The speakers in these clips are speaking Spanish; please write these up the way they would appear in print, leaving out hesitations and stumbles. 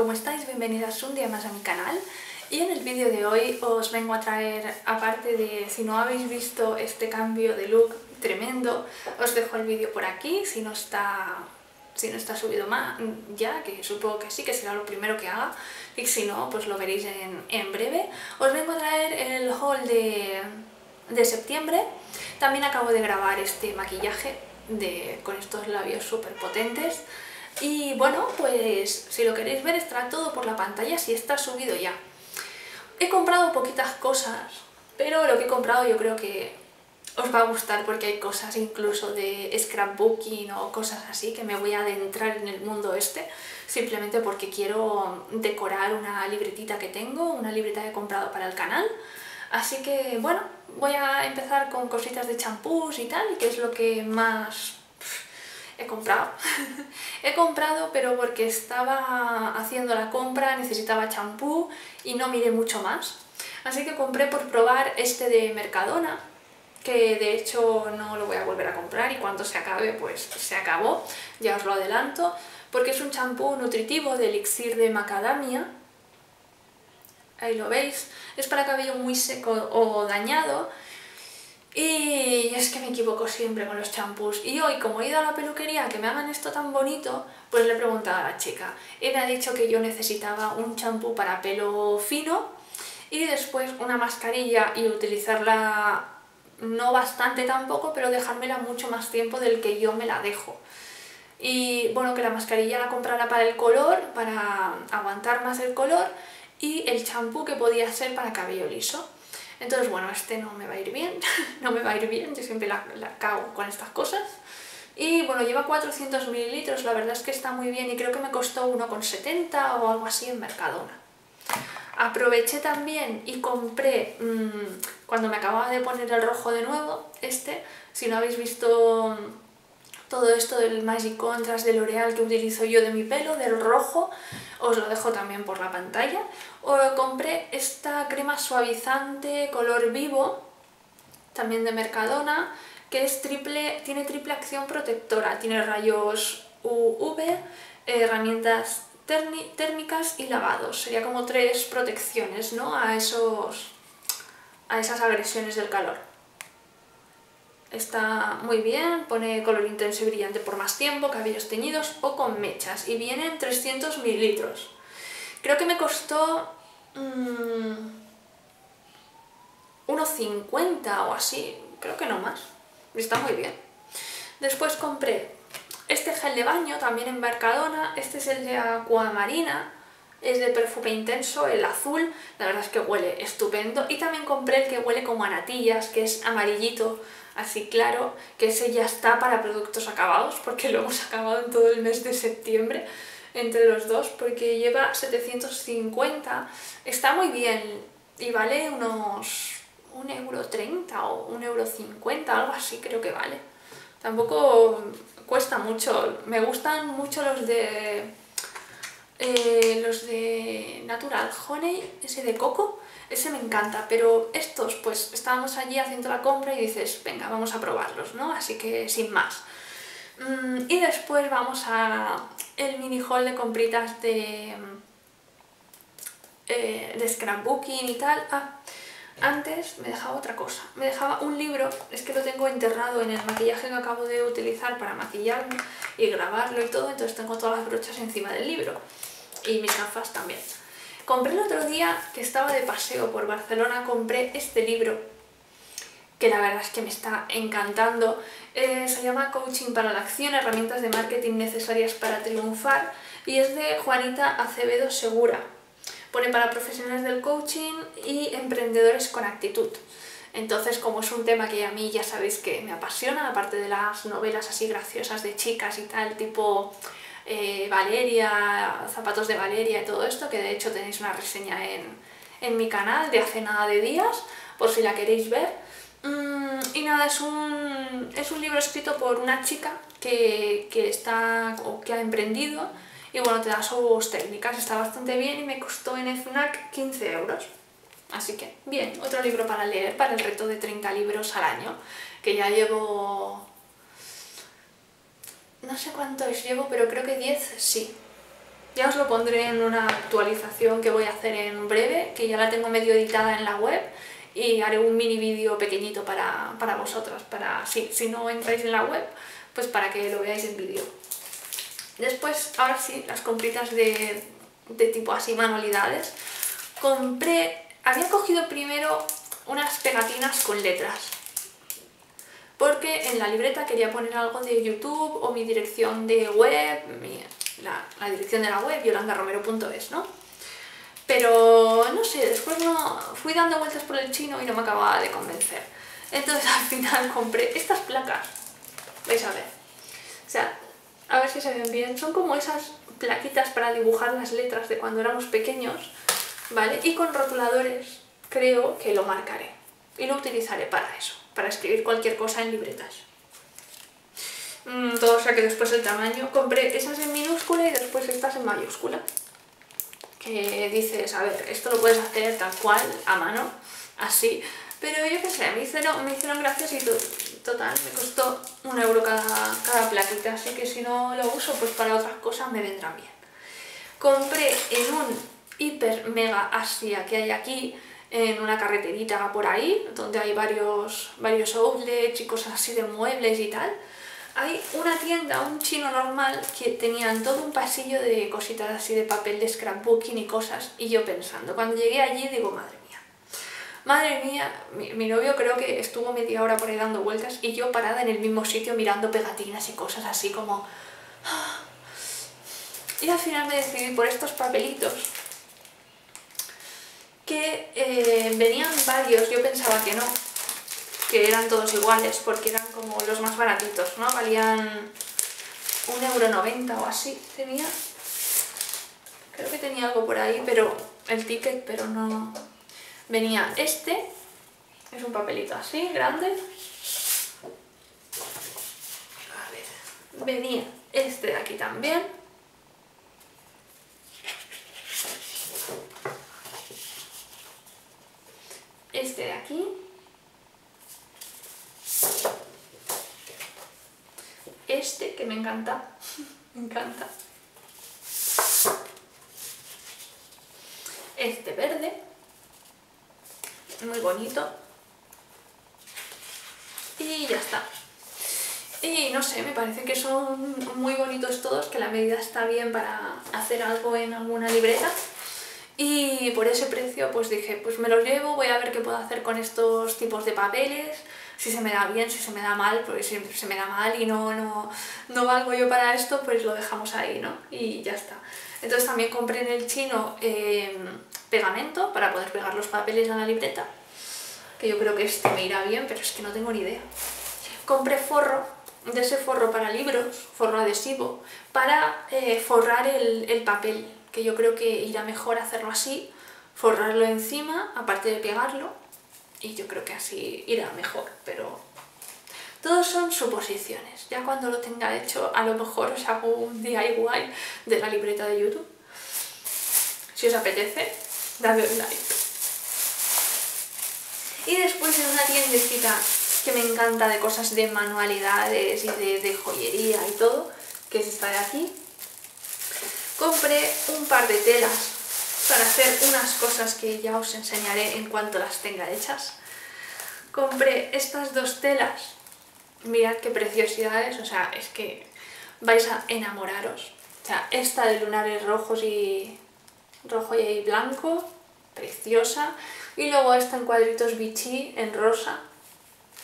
¿cómo estáis? Bienvenidas un día más a mi canal. Y en el vídeo de hoy os vengo a traer, aparte de si no habéis visto este cambio de look tremendo, os dejo el vídeo por aquí, si no está subido más ya, que supongo que sí, que será lo primero que haga, y si no, pues lo veréis en breve. Os vengo a traer el haul de septiembre. También acabo de grabar este maquillaje con estos labios súper potentes. Y bueno, pues si lo queréis ver estará todo por la pantalla si está subido ya. He comprado poquitas cosas, pero lo que he comprado yo creo que os va a gustar porque hay cosas incluso de scrapbooking o cosas así que me voy a adentrar en el mundo este, simplemente porque quiero decorar una libretita que tengo, una libreta que he comprado para el canal. Así que bueno, voy a empezar con cositas de champús y tal, que es lo que más he comprado. He comprado, pero porque estaba haciendo la compra, necesitaba champú y no miré mucho más. Así que compré por probar este de Mercadona, que de hecho no lo voy a volver a comprar y cuando se acabe, pues se acabó, ya os lo adelanto, porque es un champú nutritivo de elixir de macadamia. Ahí lo veis, es para cabello muy seco o dañado. Y es que me equivoco siempre con los champús. Y hoy, como he ido a la peluquería, que me hagan esto tan bonito, pues le he preguntado a la chica. Y me ha dicho que yo necesitaba un champú para pelo fino y después una mascarilla y utilizarla no bastante tampoco, pero dejármela mucho más tiempo del que yo me la dejo. Y bueno, que la mascarilla la comprara para el color, para aguantar más el color, y el champú que podía ser para cabello liso. Entonces, bueno, este no me va a ir bien, no me va a ir bien, yo siempre la cago con estas cosas. Y bueno, lleva 400 mililitros, la verdad es que está muy bien y creo que me costó 1,70 o algo así en Mercadona. Aproveché también y compré, cuando me acababa de poner el rojo de nuevo, este, si no habéis visto todo esto del Magicontrast de L'Oréal que utilizo yo de mi pelo, del rojo, os lo dejo también por la pantalla. Compré esta crema suavizante color vivo, también de Mercadona, que es tiene triple acción protectora, tiene rayos UV, herramientas térmicas y lavados. Sería como tres protecciones, ¿no?, a esas agresiones del calor. Está muy bien, pone color intenso y brillante por más tiempo, cabellos teñidos o con mechas. Y vienen 300 mililitros. Creo que me costó 1,50 o así, creo que no más. Está muy bien. Después compré este gel de baño, también en Mercadona. Este es el de Acuamarina, es de perfume intenso, el azul. La verdad es que huele estupendo. Y también compré el que huele como a natillas, que es amarillito. Así claro, que ese ya está para productos acabados, porque lo hemos acabado en todo el mes de septiembre, entre los dos, porque lleva 750, está muy bien y vale unos 1,30 € o 1,50 €, algo así creo que vale. Tampoco cuesta mucho, me gustan mucho los de Natural Honey, ese de coco, ese me encanta, pero estos, pues estábamos allí haciendo la compra y dices, venga, vamos a probarlos, ¿no? Así que sin más. Y después vamos a el mini haul de compritas de scrapbooking y tal. Ah, antes me dejaba otra cosa, me dejaba un libro, es que lo tengo enterrado en el maquillaje que acabo de utilizar para maquillarme y grabarlo y todo, entonces tengo todas las brochas encima del libro. Y mis gafas también. Compré el otro día, que estaba de paseo por Barcelona, compré este libro, que la verdad es que me está encantando. Se llama Coaching para la Acción, herramientas de marketing necesarias para triunfar, y es de Juanita Acevedo Segura. Pone para profesionales del coaching y emprendedores con actitud. Entonces, como es un tema que a mí ya sabéis que me apasiona, aparte de las novelas así graciosas de chicas y tal, tipo Valeria, zapatos de Valeria y todo esto, que de hecho tenéis una reseña en mi canal de hace nada de días, por si la queréis ver. Y nada, es un libro escrito por una chica que ha emprendido y bueno, te da sus técnicas, está bastante bien y me costó en FNAC 15 €. Así que bien, otro libro para leer para el reto de 30 libros al año, que ya llevo... No sé cuántos llevo, pero creo que 10 sí. Ya os lo pondré en una actualización que voy a hacer en breve, que ya la tengo medio editada en la web, y haré un mini vídeo pequeñito para vosotros, para si no entráis en la web, pues para que lo veáis en vídeo. Después, ahora sí, las compritas de tipo así, manualidades. Había cogido primero unas pegatinas con letras, porque en la libreta quería poner algo de YouTube o mi dirección de web, la dirección de la web, yolandaromero.es, ¿no? Pero no sé, después fui dando vueltas por el chino y no me acababa de convencer. Entonces al final compré estas placas. Vais a ver. O sea, a ver si se ven bien. Son como esas plaquitas para dibujar las letras de cuando éramos pequeños, ¿vale? Y con rotuladores creo que lo marcaré. Y lo utilizaré para eso, para escribir cualquier cosa en libretas. Todo o sea que después el tamaño. Compré esas en minúscula y después estas en mayúscula. Que dices, a ver, esto lo puedes hacer tal cual, a mano, así. Pero yo qué sé, me hicieron gracias y total, me costó 1 euro cada plaquita. Así que si no lo uso, pues para otras cosas me vendrán bien. Compré en un hiper mega Asia que hay aquí, en una carreterita por ahí, donde hay varios outlets y cosas así de muebles y tal. Hay una tienda, un chino normal, que tenían todo un pasillo de cositas así de papel de scrapbooking y cosas, y yo pensando, cuando llegué allí digo, madre mía, mi novio creo que estuvo media hora por ahí dando vueltas y yo parada en el mismo sitio mirando pegatinas y cosas así como... Y al final me decidí por estos papelitos, que venían varios, yo pensaba que no, que eran todos iguales, porque eran como los más baratitos, ¿no? Valían 1,90 € o así, tenía, creo que tenía algo por ahí, pero el ticket, pero no... Venía este, es un papelito así, grande, a ver, venía este de aquí también, este de aquí, este que me encanta, me encanta, este verde, muy bonito, y ya está. Y no sé, me parece que son muy bonitos todos, que la medida está bien para hacer algo en alguna libreta. Y por ese precio pues dije, pues me los llevo, voy a ver qué puedo hacer con estos tipos de papeles, si se me da bien, si se me da mal, porque si se me da mal y no valgo yo para esto, pues lo dejamos ahí, ¿no? Y ya está. Entonces también compré en el chino pegamento para poder pegar los papeles a la libreta, que yo creo que este me irá bien, pero es que no tengo ni idea. Compré forro, de ese forro para libros, forro adhesivo, para forrar el papel, que yo creo que irá mejor hacerlo así, forrarlo encima, aparte de pegarlo, y yo creo que así irá mejor, pero todos son suposiciones. Ya cuando lo tenga hecho, a lo mejor os hago un DIY de la libreta de YouTube. Si os apetece, dadle un like. Y después en una tiendecita que me encanta de cosas de manualidades y de joyería y todo, que es esta de aquí, compré un par de telas para hacer unas cosas que ya os enseñaré en cuanto las tenga hechas. Compré estas dos telas, mirad qué preciosidades, o sea, es que vais a enamoraros. O sea, esta de lunares rojo y blanco, preciosa, y luego esta en cuadritos bichí, en rosa.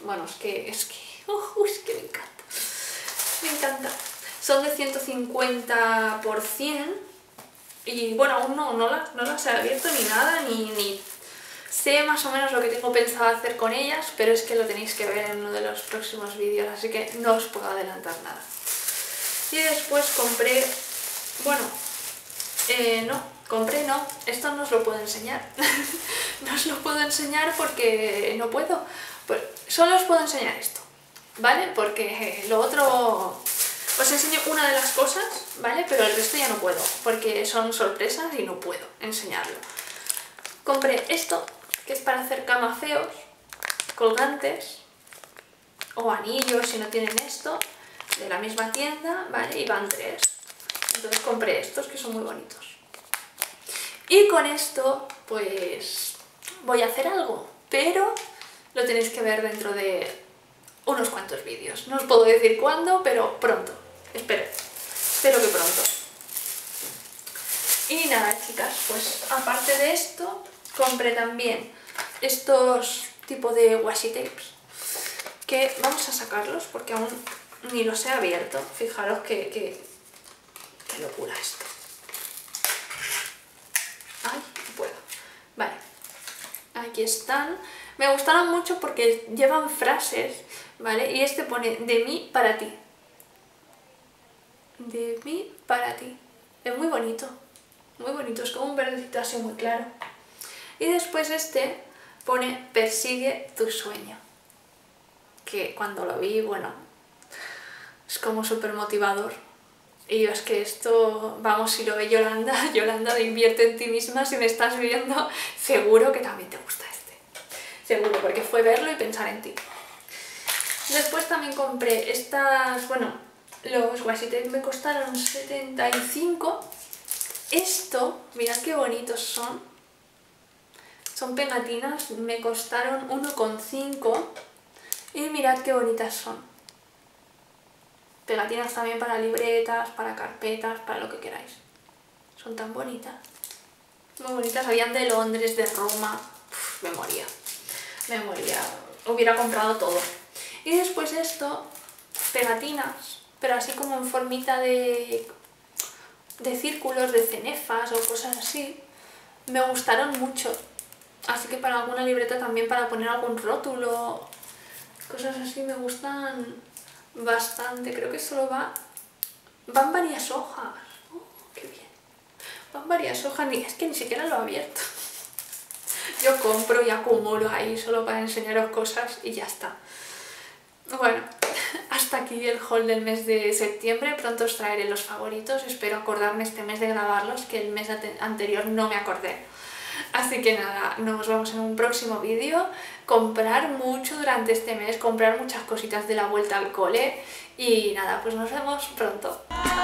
Bueno, es que me encanta, me encanta. Son de 150 x 100, y bueno, aún no las he abierto ni nada, ni sé más o menos lo que tengo pensado hacer con ellas, pero es que lo tenéis que ver en uno de los próximos vídeos, así que no os puedo adelantar nada. Y después compré, esto no os lo puedo enseñar, no os lo puedo enseñar porque no puedo, solo os puedo enseñar esto, ¿vale? Porque lo otro, os enseño una de las cosas, ¿vale? Pero el resto ya no puedo, porque son sorpresas y no puedo enseñarlo. Compré esto, que es para hacer camafeos, colgantes, o anillos si no tienen esto, de la misma tienda, ¿vale? Y van 3. Entonces compré estos que son muy bonitos. Y con esto pues voy a hacer algo, pero lo tenéis que ver dentro de unos cuantos vídeos. No os puedo decir cuándo, pero pronto. Esperad, espero que pronto. Y nada, chicas, pues aparte de esto, compré también estos tipos de washi tapes, que vamos a sacarlos porque aún ni los he abierto. Fijaros qué locura esto. Ay, no puedo. Vale, aquí están. Me gustaron mucho porque llevan frases, ¿vale? Y este pone, de mí para ti. De mí para ti. Es muy bonito. Muy bonito, es como un verdecito así muy claro. Y después este pone, persigue tu sueño. Que cuando lo vi, bueno, es como súper motivador. Y yo, es que esto, vamos, si lo ve Yolanda, Yolanda de Invierte en Ti Misma, si me estás viendo, seguro que también te gusta este. Seguro, porque fue verlo y pensar en ti. Después también compré estas, bueno, los washi tape me costaron 75. Esto, mirad qué bonitos son. Son pegatinas, me costaron 1,5 y mirad qué bonitas son. Pegatinas también para libretas, para carpetas, para lo que queráis. Son tan bonitas. Muy bonitas, habían de Londres, de Roma. Uf, me moría. Me moría. Hubiera comprado todo. Y después esto, pegatinas, pero así como en formita de círculos, de cenefas o cosas así. Me gustaron mucho. Así que para alguna libreta también, para poner algún rótulo, cosas así me gustan bastante. Creo que solo van varias hojas. ¡Qué bien! Van varias hojas, es que ni siquiera lo he abierto. Yo compro y acumulo ahí solo para enseñaros cosas y ya está. Bueno, hasta aquí el haul del mes de septiembre. Pronto os traeré los favoritos. Espero acordarme este mes de grabarlos, que el mes anterior no me acordé. Así que nada, nos vemos en un próximo vídeo. Comprar mucho durante este mes, comprar muchas cositas de la vuelta al cole. Y nada, pues nos vemos pronto.